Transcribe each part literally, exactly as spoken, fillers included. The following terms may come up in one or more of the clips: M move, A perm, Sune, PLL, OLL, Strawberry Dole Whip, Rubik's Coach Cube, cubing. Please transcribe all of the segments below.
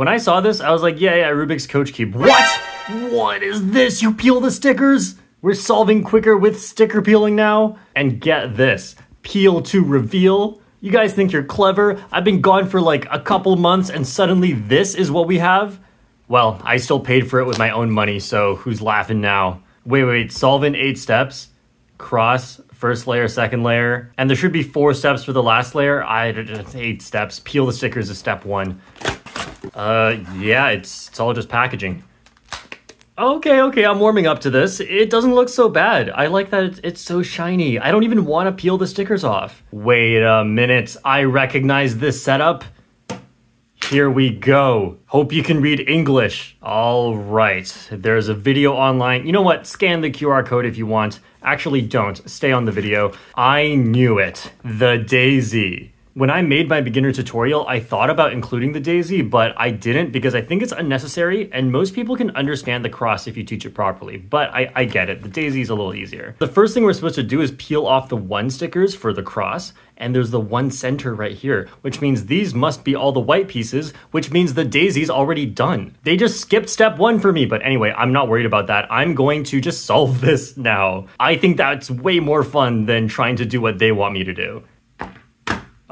When I saw this, I was like, yeah, yeah, Rubik's Coach Cube. What? What is this? You peel the stickers? We're solving quicker with sticker peeling now? And get this, peel to reveal. You guys think you're clever? I've been gone for like a couple months and suddenly this is what we have? Well, I still paid for it with my own money, so who's laughing now? Wait, wait, solve in eight steps. Cross, first layer, second layer. And there should be four steps for the last layer. I did eight steps. Peel the stickers is step one. Uh, yeah, it's, it's all just packaging. Okay, okay, I'm warming up to this. It doesn't look so bad. I like that it's, it's so shiny. I don't even want to peel the stickers off. Wait a minute, I recognize this setup. Here we go. Hope you can read English. All right, there's a video online. You know what, scan the Q R code if you want. Actually, don't, stay on the video. I knew it, the daisy. When I made my beginner tutorial, I thought about including the daisy, but I didn't because I think it's unnecessary and most people can understand the cross if you teach it properly, but I, I get it. The daisy is a little easier. The first thing we're supposed to do is peel off the one stickers for the cross, and there's the one center right here, which means these must be all the white pieces, which means the daisy's already done. They just skipped step one for me, but anyway, I'm not worried about that. I'm going to just solve this now. I think that's way more fun than trying to do what they want me to do.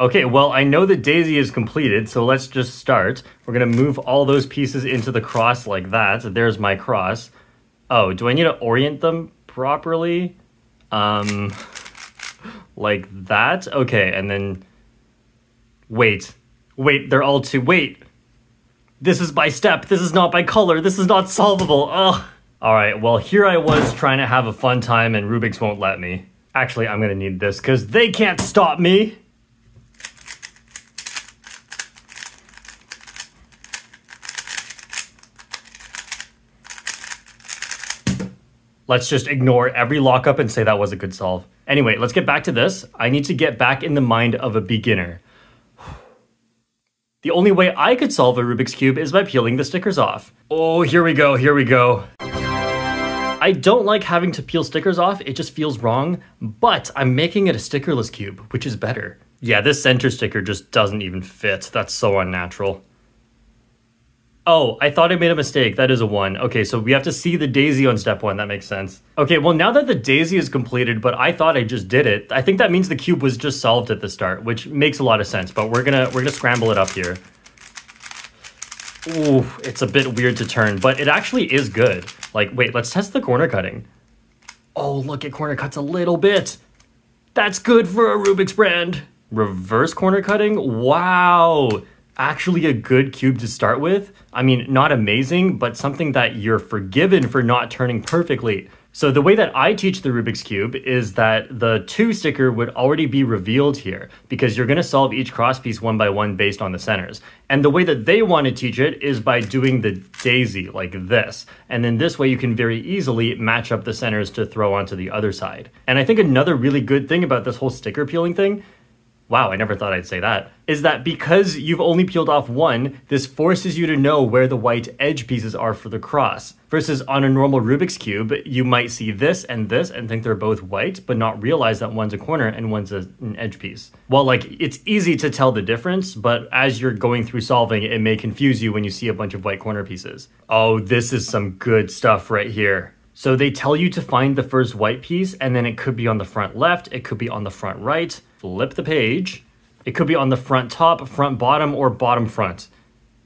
Okay, well, I know that daisy is completed, so let's just start. We're gonna move all those pieces into the cross like that. So there's my cross. Oh, do I need to orient them properly? Um, like that? Okay, and then, wait, wait, they're all too, wait. This is by step, this is not by color, this is not solvable, ugh. All right, well, here I was trying to have a fun time and Rubik's won't let me. Actually, I'm gonna need this because they can't stop me. Let's just ignore every lockup and say that was a good solve. Anyway, let's get back to this. I need to get back in the mind of a beginner. The only way I could solve a Rubik's Cube is by peeling the stickers off. Oh, here we go, here we go. I don't like having to peel stickers off, it just feels wrong, but I'm making it a stickerless cube, which is better. Yeah, this center sticker just doesn't even fit. That's so unnatural. Oh, I thought I made a mistake. That is a one. Okay, so we have to see the daisy on step one. That makes sense. Okay, well, now that the daisy is completed, but I thought I just did it, I think that means the cube was just solved at the start, which makes a lot of sense, but we're gonna we're gonna scramble it up here. Ooh, it's a bit weird to turn, but it actually is good. Like, wait, let's test the corner cutting. Oh, look, it corner cuts a little bit. That's good for a Rubik's brand. Reverse corner cutting? Wow. Actually a good cube to start with. I mean, not amazing, but something that you're forgiven for not turning perfectly. So the way that I teach the Rubik's Cube is that the two sticker would already be revealed here because you're gonna solve each cross piece one by one based on the centers. And the way that they wanna teach it is by doing the daisy like this. And then this way you can very easily match up the centers to throw onto the other side. And I think another really good thing about this whole sticker peeling thing, wow, I never thought I'd say that, is that because you've only peeled off one, this forces you to know where the white edge pieces are for the cross. Versus on a normal Rubik's Cube, you might see this and this and think they're both white, but not realize that one's a corner and one's a, an edge piece. Well, like, it's easy to tell the difference, but as you're going through solving, it may confuse you when you see a bunch of white corner pieces. Oh, this is some good stuff right here. So they tell you to find the first white piece, and then it could be on the front left, it could be on the front right. Flip the page. It could be on the front top, front bottom, or bottom front.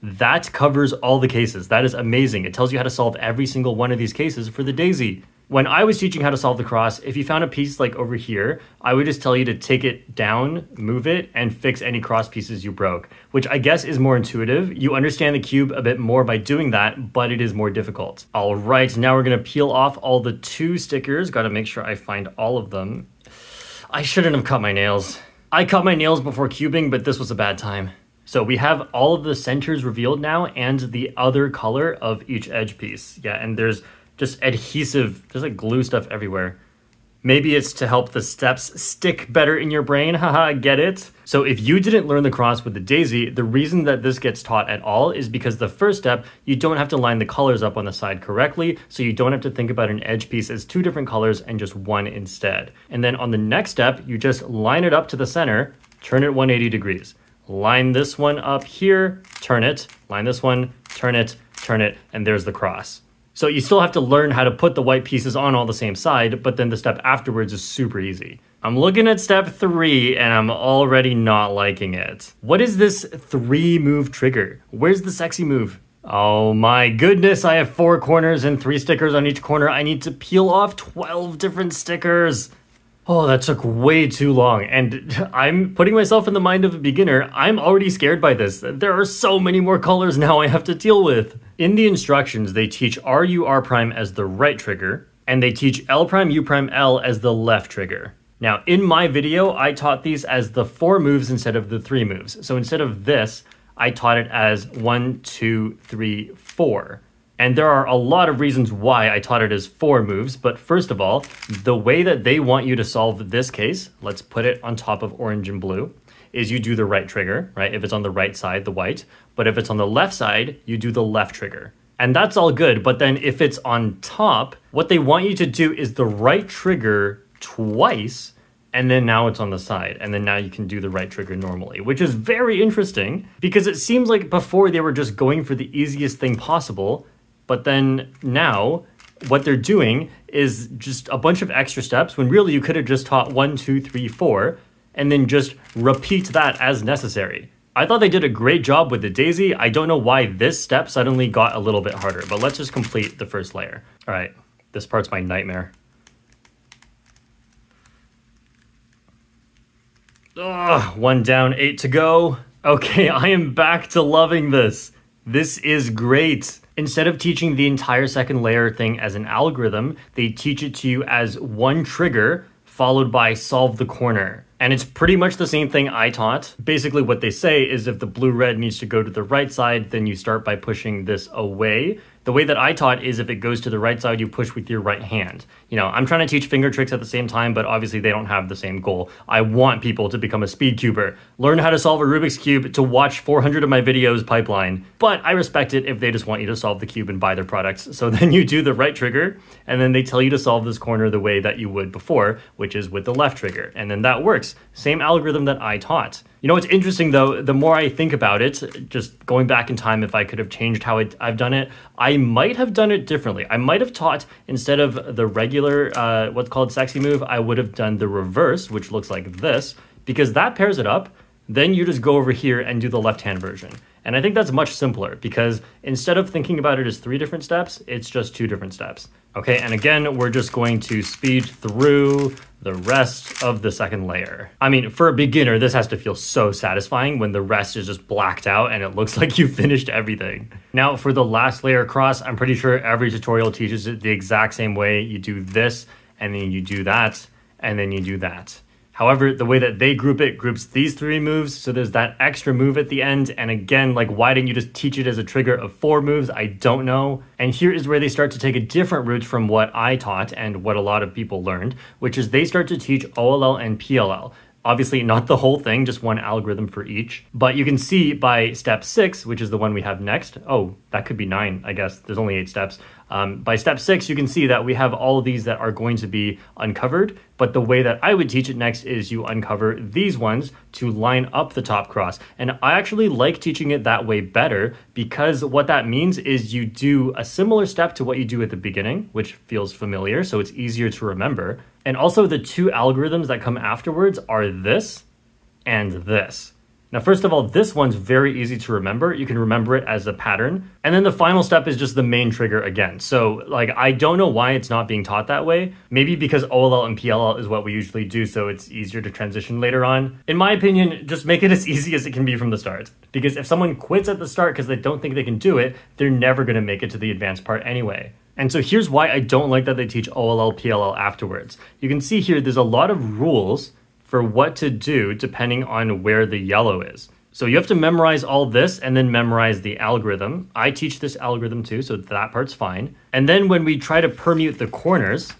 That covers all the cases. That is amazing. It tells you how to solve every single one of these cases for the daisy. When I was teaching how to solve the cross, if you found a piece like over here, I would just tell you to take it down, move it, and fix any cross pieces you broke, which I guess is more intuitive. You understand the cube a bit more by doing that, but it is more difficult. All right, now we're gonna peel off all the two stickers. Gotta make sure I find all of them. I shouldn't have cut my nails. I cut my nails before cubing, but this was a bad time. So we have all of the centers revealed now and the other color of each edge piece. Yeah, and there's just adhesive, there's like glue stuff everywhere. Maybe it's to help the steps stick better in your brain, haha, get it? So if you didn't learn the cross with the daisy, the reason that this gets taught at all is because the first step, you don't have to line the colors up on the side correctly, so you don't have to think about an edge piece as two different colors and just one instead. And then on the next step, you just line it up to the center, turn it one hundred eighty degrees. line this one up here, turn it, line this one, turn it, turn it, and there's the cross. So you still have to learn how to put the white pieces on all the same side, but then the step afterwards is super easy. I'm looking at step three and I'm already not liking it. What is this three move trigger? Where's the sexy move? Oh my goodness, I have four corners and three stickers on each corner. I need to peel off twelve different stickers. Oh, that took way too long. And I'm putting myself in the mind of a beginner. I'm already scared by this. There are so many more colors now I have to deal with. In the instructions, they teach R, U, R prime as the right trigger, and they teach L prime, U prime, L as the left trigger. Now, in my video, I taught these as the four moves instead of the three moves. So instead of this, I taught it as one, two, three, four. And there are a lot of reasons why I taught it as four moves, but first of all, the way that they want you to solve this case, let's put it on top of orange and blue, is you do the right trigger, right? If it's on the right side, the white, but if it's on the left side, you do the left trigger. And that's all good, but then if it's on top, what they want you to do is the right trigger twice, and then now it's on the side, and then now you can do the right trigger normally, which is very interesting because it seems like before they were just going for the easiest thing possible, but then now what they're doing is just a bunch of extra steps when really you could have just taught one, two, three, four, and then just repeat that as necessary. I thought they did a great job with the daisy. I don't know why this step suddenly got a little bit harder, but let's just complete the first layer. All right, this part's my nightmare. Ugh, one down, eight to go. Okay, I am back to loving this. This is great. Instead of teaching the entire second layer thing as an algorithm, they teach it to you as one trigger followed by solve the corner. And it's pretty much the same thing I taught. Basically what they say is if the blue-red needs to go to the right side, then you start by pushing this away. The way that I taught is if it goes to the right side, you push with your right hand. You know, I'm trying to teach finger tricks at the same time, but obviously they don't have the same goal. I want people to become a speed cuber, learn how to solve a Rubik's Cube, to watch four hundred of my videos pipeline. But I respect it if they just want you to solve the cube and buy their products. So then you do the right trigger, and then they tell you to solve this corner the way that you would before, which is with the left trigger. And then that works. Same algorithm that I taught. You know, it's interesting though, the more I think about it, just going back in time, if I could have changed how it, I've done it, I might have done it differently. I might have taught, instead of the regular, uh, what's called sexy move, I would have done the reverse, which looks like this, because that pairs it up. Then you just go over here and do the left-hand version. And I think that's much simpler because instead of thinking about it as three different steps, it's just two different steps. Okay, and again, we're just going to speed through the rest of the second layer. I mean, for a beginner, this has to feel so satisfying when the rest is just blacked out and it looks like you finished everything. Now for the last layer cross, I'm pretty sure every tutorial teaches it the exact same way. You do this, and then you do that, and then you do that. However, the way that they group it groups these three moves, so there's that extra move at the end. And again, like, why didn't you just teach it as a trigger of four moves? I don't know. And here is where they start to take a different route from what I taught and what a lot of people learned, which is they start to teach O L L and P L L. Obviously not the whole thing, just one algorithm for each. But you can see by step six, which is the one we have next. Oh, that could be nine, I guess. There's only eight steps. Um, by step six, you can see that we have all of these that are going to be uncovered, but the way that I would teach it next is you uncover these ones to line up the top cross. And I actually like teaching it that way better because what that means is you do a similar step to what you do at the beginning, which feels familiar, so it's easier to remember. And also the two algorithms that come afterwards are this and this. Now, first of all, this one's very easy to remember. You can remember it as a pattern. And then the final step is just the main trigger again. So like, I don't know why it's not being taught that way. Maybe because O L L and P L L is what we usually do, so it's easier to transition later on. In my opinion, just make it as easy as it can be from the start. Because if someone quits at the start because they don't think they can do it, they're never gonna make it to the advanced part anyway. And so here's why I don't like that they teach O L L, P L L afterwards. You can see here, there's a lot of rules for what to do depending on where the yellow is. So you have to memorize all this and then memorize the algorithm. I teach this algorithm too, so that part's fine. And then when we try to permute the corners,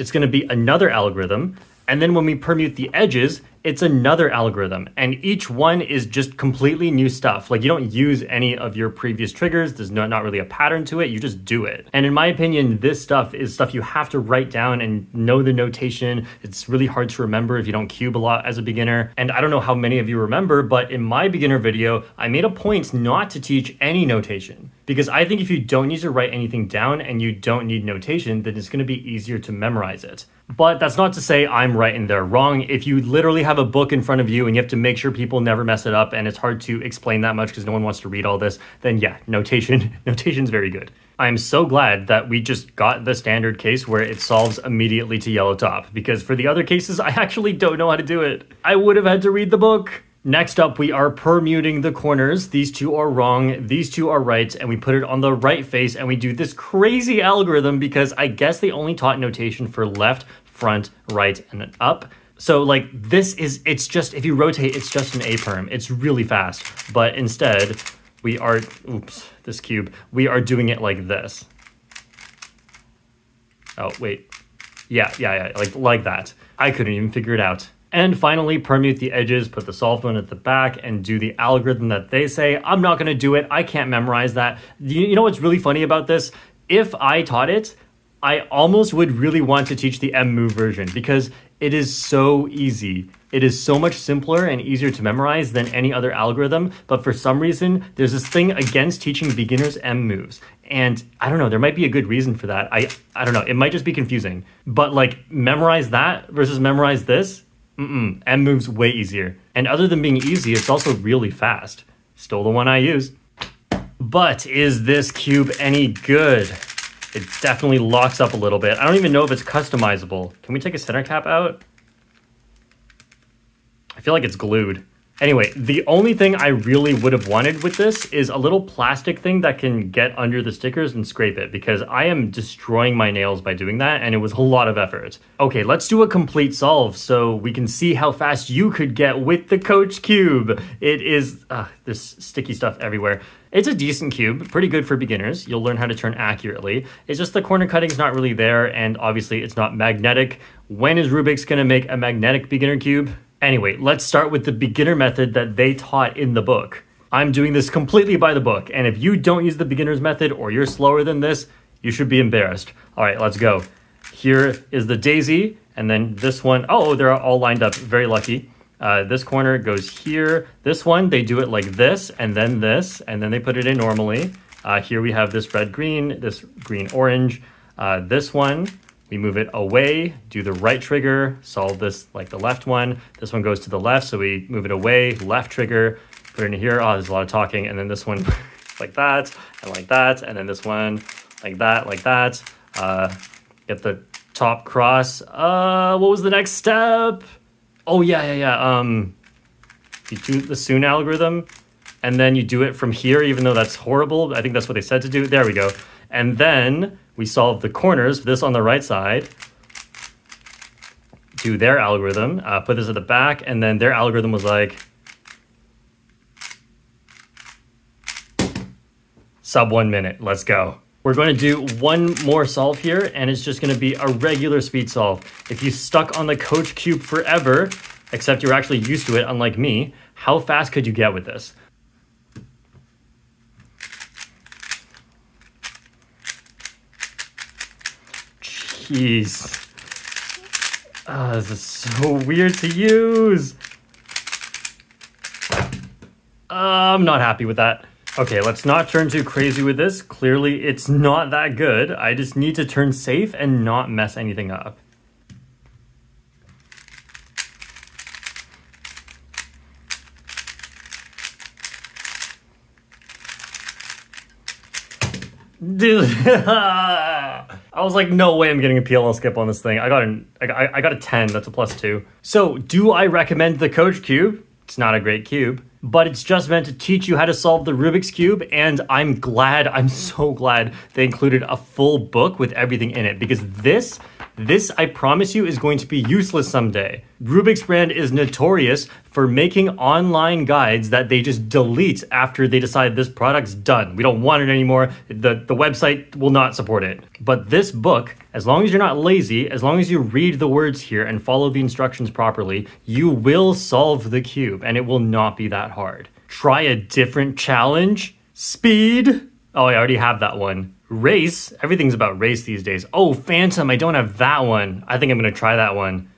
it's gonna be another algorithm. And then when we permute the edges, it's another algorithm, and each one is just completely new stuff. Like, you don't use any of your previous triggers. There's no, not really a pattern to it. You just do it. And in my opinion, this stuff is stuff you have to write down and know the notation. It's really hard to remember if you don't cube a lot as a beginner. And I don't know how many of you remember, but in my beginner video, I made a point not to teach any notation, because I think if you don't need to write anything down and you don't need notation, then it's gonna be easier to memorize it. But that's not to say I'm right and they're wrong. If you literally have a book in front of you and you have to make sure people never mess it up and it's hard to explain that much because no one wants to read all this, then yeah, notation, notation's very good. I'm so glad that we just got the standard case where it solves immediately to yellow top, because for the other cases, I actually don't know how to do it. I would have had to read the book. Next up, we are permuting the corners. These two are wrong, these two are right, and we put it on the right face, and we do this crazy algorithm because I guess they only taught notation for left, front, right, and up. So like this is, it's just, if you rotate, it's just an A perm. It's really fast, but instead we are, oops, this cube, we are doing it like this. Oh, wait. Yeah, yeah, yeah, like, like that. I couldn't even figure it out. And finally, permute the edges, put the solved one at the back, and do the algorithm that they say. I'm not gonna do it, I can't memorize that. You know what's really funny about this? If I taught it, I almost would really want to teach the M move version because it is so easy. It is so much simpler and easier to memorize than any other algorithm, but for some reason, there's this thing against teaching beginners M moves. And I don't know, there might be a good reason for that. I, I don't know, it might just be confusing. But like, memorize that versus memorize this? Mm-mm, M move's way easier. And other than being easy, it's also really fast. Still the one I use. But is this cube any good? It definitely locks up a little bit. I don't even know if it's customizable. Can we take a center cap out? I feel like it's glued. Anyway, the only thing I really would have wanted with this is a little plastic thing that can get under the stickers and scrape it, because I am destroying my nails by doing that, and it was a lot of effort. Okay, let's do a complete solve so we can see how fast you could get with the Coach Cube. It is, uh, there's sticky stuff everywhere. It's a decent cube, pretty good for beginners. You'll learn how to turn accurately. It's just the corner cutting's not really there, and obviously it's not magnetic. When is Rubik's gonna make a magnetic beginner cube? Anyway, let's start with the beginner method that they taught in the book. I'm doing this completely by the book, and if you don't use the beginner's method or you're slower than this, you should be embarrassed. All right, let's go. Here is the daisy, and then this one, oh, they're all lined up, very lucky. Uh, this corner goes here. This one, they do it like this, and then this, and then they put it in normally. Uh, here we have this red-green, this green-orange, uh, this one. We move it away, do the right trigger, solve this like the left one. This one goes to the left, so we move it away, left trigger, put it in here. Oh, there's a lot of talking. And then this one like that, and like that. And then this one like that, like that. Uh, get the top cross. Uh, what was the next step? Oh, yeah, yeah, yeah. Um, you do the Sune algorithm, and then you do it from here, even though that's horrible. I think that's what they said to do. There we go. And then we solve the corners, this on the right side, do their algorithm, uh, put this at the back, and then their algorithm was like, sub one minute, let's go. We're going to do one more solve here, and it's just going to be a regular speed solve. If you stuck on the Coach Cube forever, except you're actually used to it, unlike me, how fast could you get with this? Jeez. Oh, this is so weird to use. Uh, I'm not happy with that. Okay, let's not turn too crazy with this. Clearly, it's not that good. I just need to turn safe and not mess anything up. I was like, no way I'm getting a P L L skip on this thing. I got an, I, I got a ten, that's a plus two. So do I recommend the Coach Cube? It's not a great cube, but it's just meant to teach you how to solve the Rubik's Cube. And I'm glad, I'm so glad they included a full book with everything in it, because this This, I promise you, is going to be useless someday. Rubik's brand is notorious for making online guides that they just delete after they decide this product's done. We don't want it anymore. The, the website will not support it. But this book, as long as you're not lazy, as long as you read the words here and follow the instructions properly, you will solve the cube and it will not be that hard. Try a different challenge. Speed. Oh, I already have that one. Race. Everything's about race these days. Oh, Phantom, I don't have that one. I think I'm gonna try that one.